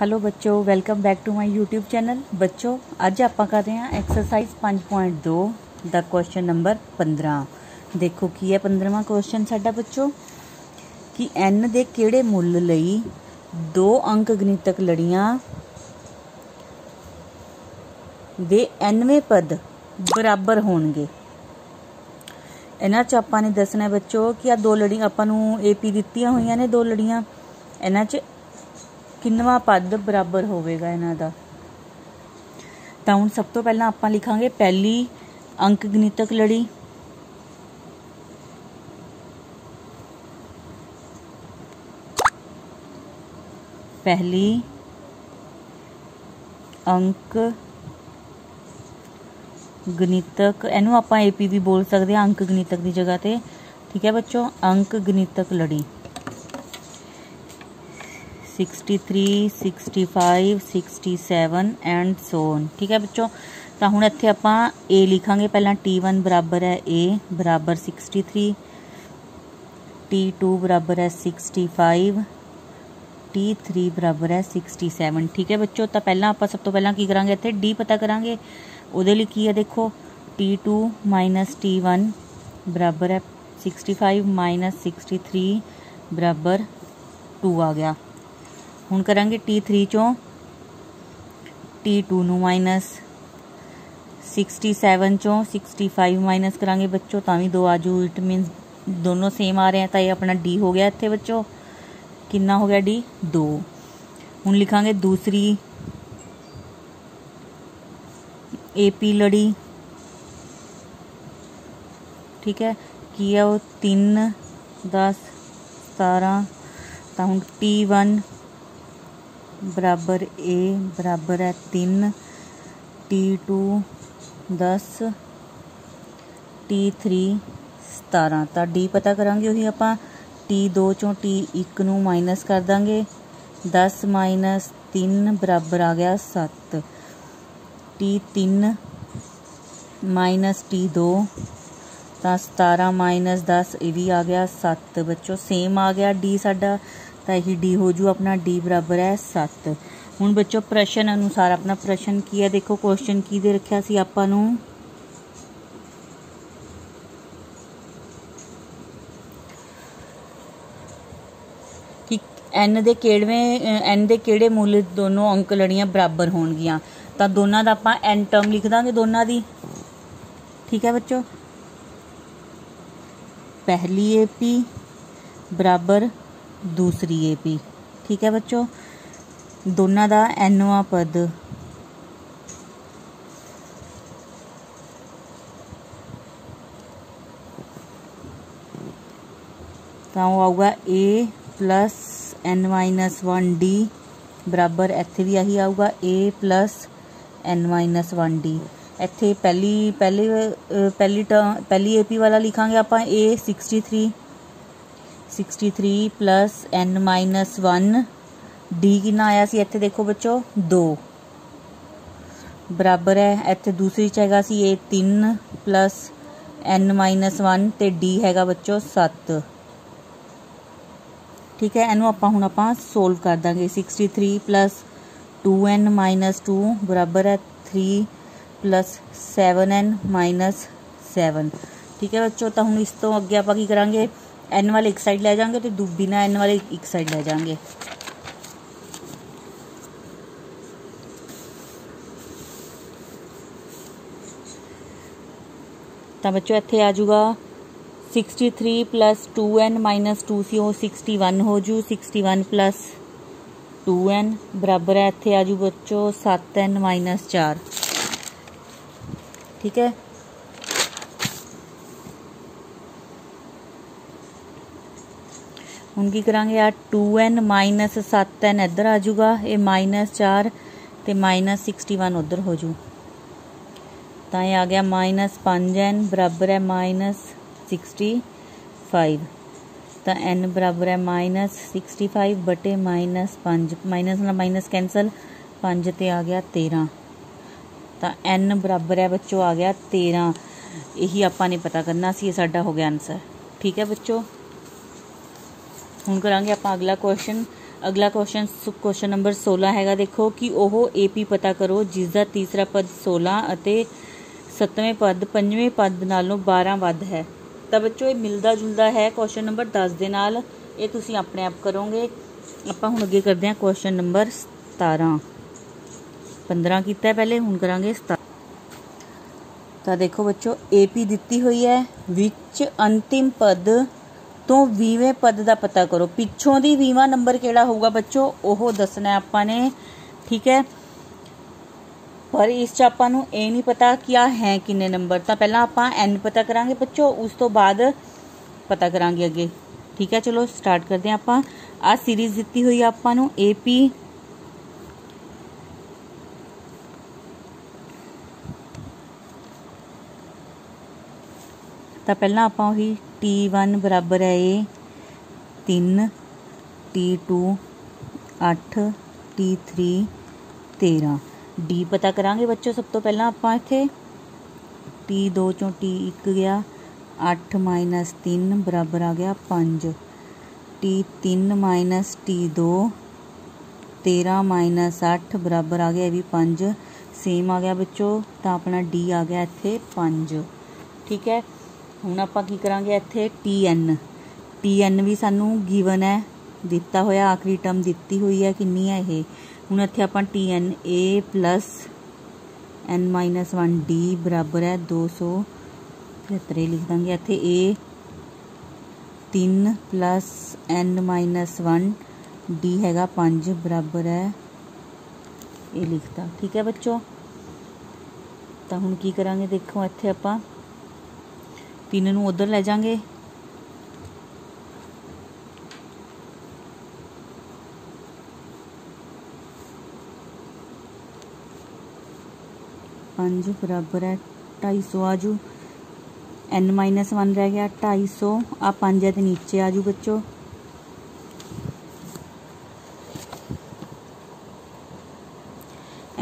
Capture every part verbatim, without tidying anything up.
Hello बच्चों, welcome back to my YouTube channel. बच्चों आज आप कर रहे हैं एक्सरसाइज पाँच पॉइंट दो द क्वेश्चन नंबर पंद्रह। देखो की है पंद्रहवां क्वेश्चन साडा बच्चों कि एन दे किहड़े मुल लई दो अंक गणितक लड़ियां दे एनवें पद बराबर होणगे। इन्हां च आपां ने दसना है बच्चों कि आ दो लड़ियां आपां नूं एपी दित्तियां होईयां ने, दो लड़ियां इन्हां च किन्नवा पद बराबर होगा इन्हां दा। तां हुण सब तो पहला आपां लिखांगे पहली अंक गणितक लड़ी, पहली अंक गणितक, इहनूं आपां एपी भी बोल सकते हैं अंक गणितक की जगह ते, ठीक है बच्चों। अंक गणितक लड़ी sixty three, sixty five, sixty seven and so on, ठीक है बच्चों। तो हुण इत्थे आपां ए लिखांगे पहला, टी वन बराबर है ए बराबर सिक्सटी थ्री, टी टू बराबर है सिक्सटी फाइव, टी थ्री बराबर है सिक्सटी सेवन, ठीक है बच्चों। तो पहला आपां सब तो पहला की करांगे इत्थे डी पता करांगे, उहदे लई की है देखो T two minus T one बराबर है sixty five minus sixty three बराबर टू आ गया। हुण करांगे टी थ्री चों टी टू नू माइनस, सिक्सटी सैवन चों सिक्सटी फाइव माइनस करांगे बच्चों, तां वी दो आजू, इट मीनस दोनों सेम आ रहे हैं। तो ये अपना डी हो गया इत्थे बच्चों, कितना हो गया डी दो। हुण लिखांगे दूसरी ए पी लड़ी, ठीक है की है वो तीन दस सतारह। तो हुण टी वन बराबर ए बराबर है तीन, टी टू दस, टी थ्री सतारह। तो डी पता करांगे उही आपां, टी दो चों टी एक नू माइनस कर देंगे, दस माइनस तीन बराबर आ गया सत्त, टी तीन माइनस टी दो तो सतारह माइनस दस ये भी आ गया सत्त बच्चों, सेम आ गया डी साडा। तो यही डी हो जू अपना, डी बराबर है सत्त। हूँ बच्चों प्रश्न अनुसार अपना प्रश्न की है देखो, क्वेश्चन की दे रखा सी आपां नू कि एन दे किहड़ेवें एन दे किहड़े मुल दोनों अंक लड़ियां बराबर होणगियां। तो दोनों दा आपां एन टर्म लिख दांगे दोनों दी, ठीक है बच्चों। पहली ए पी बराबर दूसरी ए पी, ठीक है बच्चों। दोनों का एनवां पद तो आऊगा A plus N minus one D बराबर, इत्थे भी यही आऊगा A plus N minus one D. इत्थे पहली पहली पहली टर्म पहली ए पी वाला लिखांगे आपां A sixty three, sixty three plus N minus one D कितना आया सी इत्थे देखो बच्चों दो बराबर है। इत्थे दूसरी च हैगा सी ए तीन प्लस एन माइनस वन तो डी हैगा बच्चों सत्त, ठीक है। इनू आपां हुण आपां सोल्व कर देंगे, sixty three plus two N minus two बराबर है three plus seven N minus seven, ठीक है बच्चों। तो हुण इस तो अगे आपां की करांगे, एन वाले एक साइड ले जाएंगे तो बिना एन वाले एक साइड ले जाएंगे। तो बच्चों इत्थे आ जाऊगा sixty three plus two N minus two सी वो सिक्सटी वन हो जू, sixty one plus two N बराबर है इत्थे आ जू बच्चों सत्त एन माइनस चार, ठीक है। उनकी करांगे यार टू एन माइनस सत्त एन इधर आ जाऊगा, ये माइनस चार तो माइनस सिक्सटी वन उधर हो जू। तो ये आ गया माइनस पाँच एन बराबर है माइनस सिक्सटी फाइव। तो एन बराबर है माइनस सिक्सटी फाइव बटे माइनस पाँच, माइनस ना माइनस कैंसल, पाँच ते आ गया तेरह। तो एन बराबर है बच्चों आ गया तेरह, यही आपां ने पता करना सी, साडा हो गया आंसर, ठीक है बच्चों। हुण करांगे आपां अगला क्वेश्चन अगला क्वेश्चन क्वेश्चन नंबर सोलह हैगा, देखो कि ਉਹ ਏਪੀ ਪਤਾ ਕਰੋ ਜਿਸ ਦਾ ਤੀਸਰਾ ਪਦ सोलह ਅਤੇ ਸੱਤਵੇਂ ਪਦ ਪੰਜਵੇਂ ਪਦ ਨਾਲੋਂ बारह ਵੱਧ ਹੈ। ਤਾਂ ਬੱਚੋ ਇਹ ਮਿਲਦਾ ਜੁਲਦਾ ਹੈ क्वेश्चन नंबर दस ਦੇ ਨਾਲ, ਇਹ ਤੁਸੀਂ ਆਪਣੇ ਆਪ ਕਰੋਗੇ। ਆਪਾਂ ਹੁਣ ਅੱਗੇ ਕਰਦੇ ਹਾਂ क्वेश्चन नंबर सत्रह। पंद्रह ਕੀਤਾ ਪਹਿਲੇ, ਹੁਣ ਕਰਾਂਗੇ सत्रह। ਤਾਂ ਦੇਖੋ ਬੱਚੋ ਏਪੀ ਦਿੱਤੀ ਹੋਈ ਹੈ, ਵਿੱਚ अंतिम पद तो ਵੀਹਵੇਂ पद का पता करो। पिछों दी ਵੀਹਵਾं नंबर केड़ा होगा बच्चों, ओहो दसना आपां ने, ठीक है। पर इस च आपां नूं ए नहीं पता किया है किन्ने नंबर, तो पहला आपां एन पता करांगे बच्चों, उस तो बाद पता करांगे अगे, ठीक है। चलो स्टार्ट करते हैं। आपां आ सीरीज दित्ती हुई आपां नूं ए पी, तो पहला आपां ही टी वन बराबर है ए तीन, टी टू अठ, टी थ्री तेरह। डी पता करांगे बच्चों सब तो पहला आपां इत्थे, टी दो चों टी एक गया, अठ माइनस तीन बराबर आ गया पंज, टी तीन माइनस टी दो तेरह माइनस अठ बराबर आ गया भी पंज, सेम आ गया बच्चों। तो अपना डी आ गया इत्थे पंज, ठीक है। ਹੁਣ ਆਪਾਂ ਕੀ ਕਰਾਂਗੇ ਇੱਥੇ ਟੀ ਐਨ, ਟੀ ਐਨ ਵੀ ਸਾਨੂੰ ਗਿਵਨ ਹੈ, ਦਿੱਤਾ ਹੋਇਆ ਆਖਰੀ ਟਰਮ ਦਿੱਤੀ ਹੋਈ ਹੈ ਕਿੰਨੀ ਹੈ ਇਹ। ਹੁਣ ਇੱਥੇ ਆਪਾਂ T N A plus N minus one D ਬਰਾਬਰ ਹੈ दो सौ पचहत्तर ਲਿਖ ਦਾਂਗੇ ਇੱਥੇ। ਏ तीन plus N minus one D हैगा पाँच बराबर है ये लिखता, ठीक है बच्चों। तो ਹੁਣ ਕੀ ਕਰਾਂਗੇ ਦੇਖੋ ਇੱਥੇ ਆਪਾਂ तीन नूं उधर ले जाएंगे, पाँच बराबर है ढाई सौ आजू, एन माइनस वन रह गया ढाई सौ, आ पाँच है तो नीचे आजू बच्चों।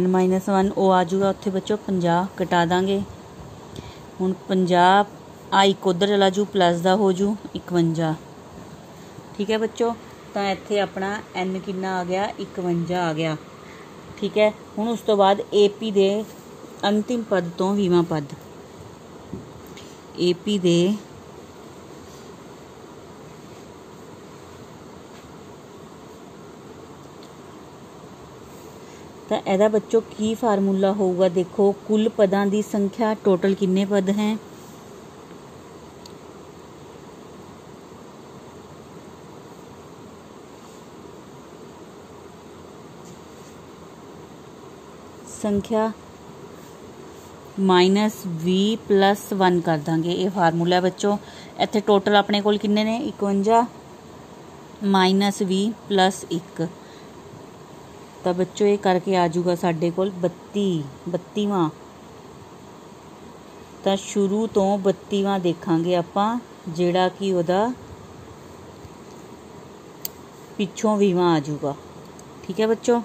एन माइनस वन ओ आजूगा उत्थे बच्चों पचास, कटा देंगे। हुण पचास आ एक उधर चला जू प्लस का हो जू इकवंजा, ठीक है बच्चों। तो इत्थे अपना एन कितना आ गया इकवंजा आ गया, ठीक है। हुण उस तो बाद ए पी दे अंतिम पद तो बीमा पद, ए पी दे तो इहदा बच्चों की फार्मूला होगा, देखो कुल पदां दी संख्या, टोटल किन्ने पद हैं, संख्या माइनस वी प्लस वन कर देंगे, ये फार्मूला है बच्चों। इत्थे टोटल अपने कोल किन्ने ने इकवंजा माइनस वी प्लस एक, तो बच्चों ये करके आ जाऊगा साढ़े कोल बत्ती, बत्तीवां। तो शुरू तो बत्तीवां देखांगे आपां, जिहड़ा कि उहदा पिछों वीवां आ जाऊगा, ठीक है बच्चों।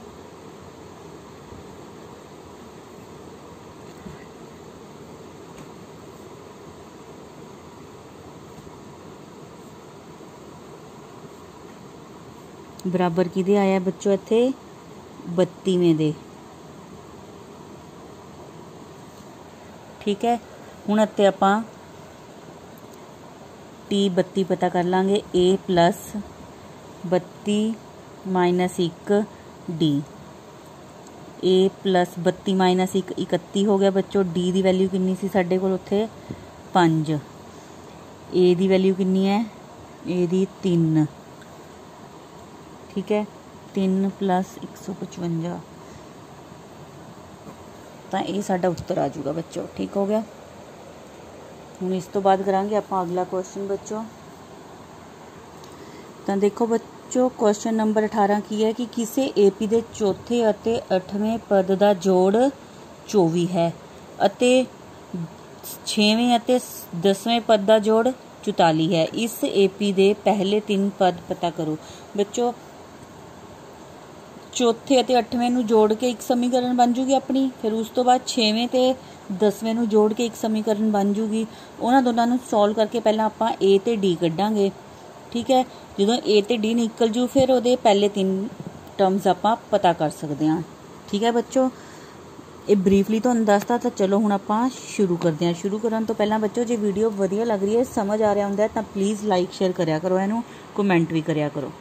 बराबर किधे आया बच्चों इत्थे बत्तीवें दे, ठीक है। हुण इत्थे आपां टी बत्ती पता कर लांगे, ए प्लस बत्ती माइनस एक डी, ए प्लस बत्ती माइनस एक इकत्ती हो गया बच्चों। डी की वैल्यू कितनी सी साढ़े कोल उत्थे पाँच, ए की वैल्यू कितनी है ए दी तीन, ठीक है। तीन प्लस एक सौ पचवंजा, तो ये साडा उत्तर आ जाऊगा बच्चों, ठीक हो गया। हुण इस तो बाद करांगे आपां अगला क्वेश्चन बच्चों। तो देखो बच्चों क्वेश्चन नंबर अठारह की है कि किसी एपी दे चौथे अते अठवें पद का जोड़ चौबीस है अते छेवें अते दसवें पद का जोड़ चौताली है, इस एपी दे पहले तीन पद पता करो। बच्चों चौथे ते अठवें नूं जोड़ के एक समीकरण बन जूगी अपनी, फिर उस तो बाद छेवें ते दसवें नूं जोड़ के एक समीकरण बन जूगी। उन्हां दोनां नूं सॉल्व करके पहला आपां ए ते डी कड्डांगे, ठीक है। जो ए तो डी निकल जू फिर वो पहले तीन टर्म्स आप पता कर सकते हैं। ठीक है बच्चों, ये ब्रीफली तो दसता तो चलो हूँ आप शुरू करते हैं। शुरू करने तो पहला बच्चों जो वीडियो वधिया लग रही है, समझ आ रहा होंगे तो प्लीज़ लाइक शेयर कराया करो, इनू कमेंट भी कराया करो।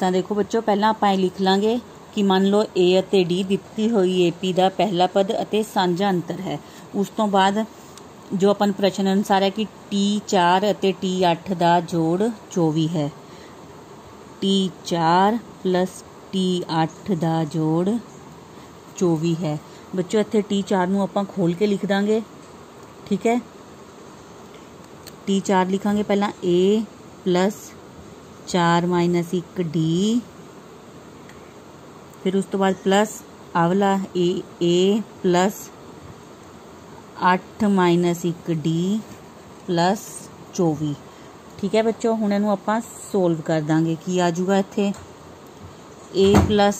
तो देखो बच्चों, पहला आप लिख लाँगे कि मान लो ए अते डी दिती हुई ए पी का पहला पद अते सांझा अंतर है। उस तो बाद जो अपन प्रश्न अनुसार है कि टी चार अते टी अठ का जोड़ चौबी है। टी चार प्लस टी अठ का जोड़ चौबी है। बच्चों इत्थे टी चार नूं आपां खोल के लिख दांगे। ठीक है, टी चार लिखांगे पहला ए प्लस चार माइनस एक डी, फिर उस तो बाद प्लस आवला ए ए प्लस अठ माइनस एक डी प्लस चौबी। ठीक है बच्चों, हुण इहनूं आपां सोल्व कर दांगे। की आ जाऊगा इत्थे ए प्लस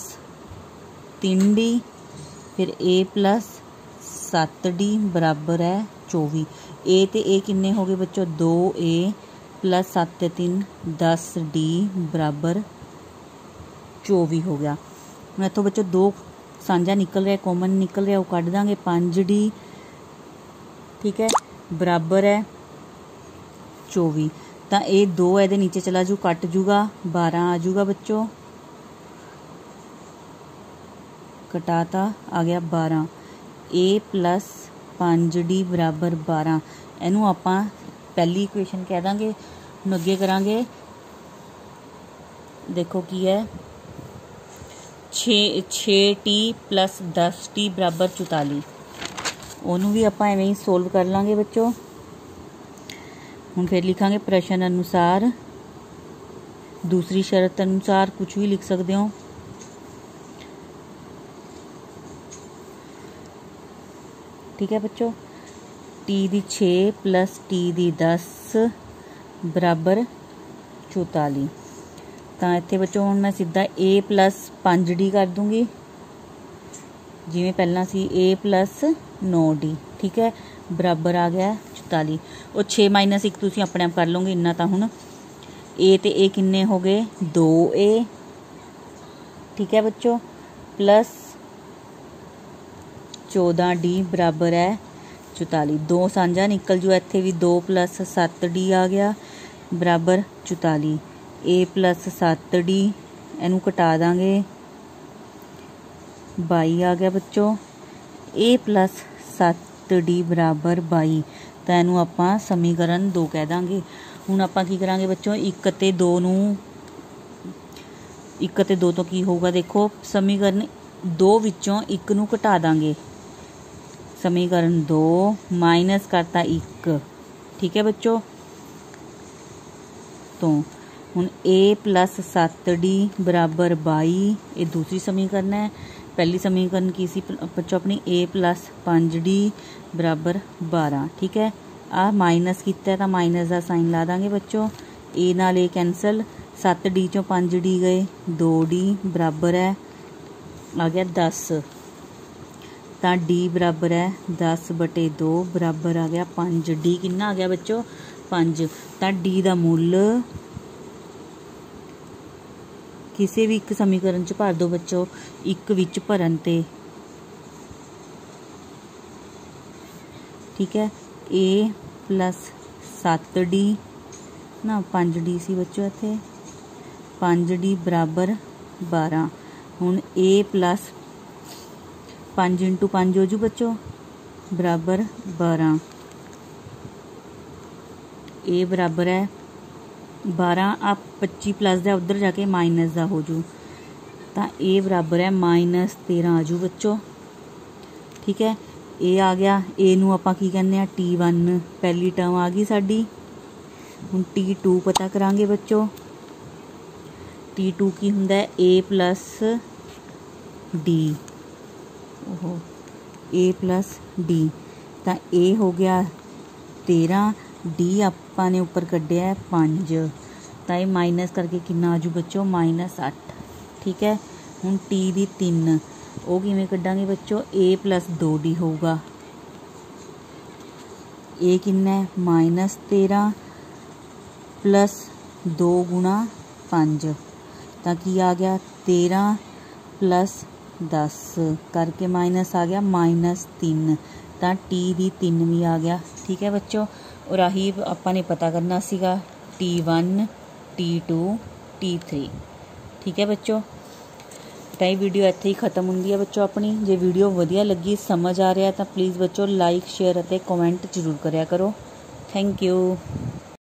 तीन डी फिर ए प्लस सत्त डी बराबर है चौबी। ए तो ए किन्ने हो गए बच्चों, दो ए प्लस सत्त तीन दस डी बराबर चौबी हो गया। मैं तो बच्चों दो सांझा निकल रहा है, कॉमन निकल रहा है, वो कट देंगे पाँच डी। ठीक है, बराबर है चौबी। तो ये दो ए नीचे चला जू, कट जूगा, बारह आ जूगा बच्चों, कटाता आ गया बारह। ए प्लस पाँच डी बराबर बारह। इनू आप पहली इक्वेशन कह देंगे। हम अगे करा देखो की है छे छे टी प्लस दस टी बराबर चौताली। उन्होंने भी आप एवें ही सोल्व कर लाँगे बच्चों। हम फिर लिखांगे प्रश्न अनुसार दूसरी शर्त अनुसार, कुछ भी लिख सकते हो। ठीक है बच्चों, टी दी छे प्लस टी दी दस बराबर चौताली। तो इतने बच्चों हूँ मैं सीधा ए प्लस पाँच डी कर दूँगी, जिमें पहला सी ए प्लस नौ डी। ठीक है, बराबर आ गया चौताली। और छे माइनस एक तुम अपने आप कर लोगे, इन्ना तो हूँ ए तो ए किन्ने हो गए, दो ए। ठीक है बच्चों, प्लस चौदह डी बराबर है चौताली। दो सांझा निकल जू, इत्थे भी दो प्लस सत्त डी आ गया बराबर चौताली। ए प्लस सत्त डी, इनू कटा देंगे, बाई आ गया बच्चों। ए प्लस सत्त डी बराबर बाई। तो इनू आप समीकरण दो कह देंगे। हुण आप की करांगे बच्चों, एक ते दो नू एक ते दो तो की होगा, देखो समीकरण दो विचों एक नू घटा देंगे। समीकरण दो माइनस करता एक। ठीक है बच्चों, तो हूँ ए प्लस सत्त डी बराबर बाई, ये दूसरी समीकरण है। पहली समीकरण की सी बच्चों अपनी ए प्लस पाँच डी बराबर बारह। ठीक है, आ माइनस किया तो माइनस का साइन ला देंगे बच्चों, ए नाल ए कैंसल, सत्त डी चों पाँच डी गए, दो डी बराबर है आ गया दस। तो डी बराबर है दस बटे दो बराबर आ गया पाँच। डी कितना आ गया बच्चों, पाँच। तो डी का मुल किसी भी एक समीकरण च भर दो बच्चों, एक विच भरन ते। ठीक है, ए प्लस सत्त डी ना पाँच डी सी बच्चों, इत्थे पाँच डी बराबर बारह। हूँ ए प्लस पाँच इंटू पाँच हो जू बच्चों बराबर बारह। ए बराबर है बारह, आप पच्ची प्लस का उधर जाके माइनस का हो जू, तो ए बराबर है माइनस तेरह आ जू बच्चों। ठीक है, ए आ गया, ए नू आपां की कहने आ टी वन, पहली टर्म आ गई साड़ी। हुण टी टू पता करांगे बच्चों। टी टू की हुंदा है ए प्लस डी, ओहो ए प्लस डी। तो ए हो गया तेरह, डी आपां ने उपर कढ़िया है पाँच, तो ये माइनस करके कितना आजू बच्चों माइनस अठ। ठीक है, हुण टी दी तीन वो किवें कढ़ांगे बच्चों, ए प्लस दो डी होगा। ए कितना है माइनस तेरह, प्लस दो गुणा पाँच तो कि आ गया तेरह प्लस दस करके माइनस आ गया माइनस तीन तो टी दी तीन भी आ गया। ठीक है बच्चों, और आही आपां ने पता करना सीगा T one T two T three. ठीक है बच्चों, तो ये वीडियो इत्थे ही खत्म हुंदी है बच्चों अपनी। जे वीडियो वधिया लगी समझ आ रहा तो प्लीज़ बच्चों लाइक शेयर और कमेंट जरूर कराया करो। Thank you.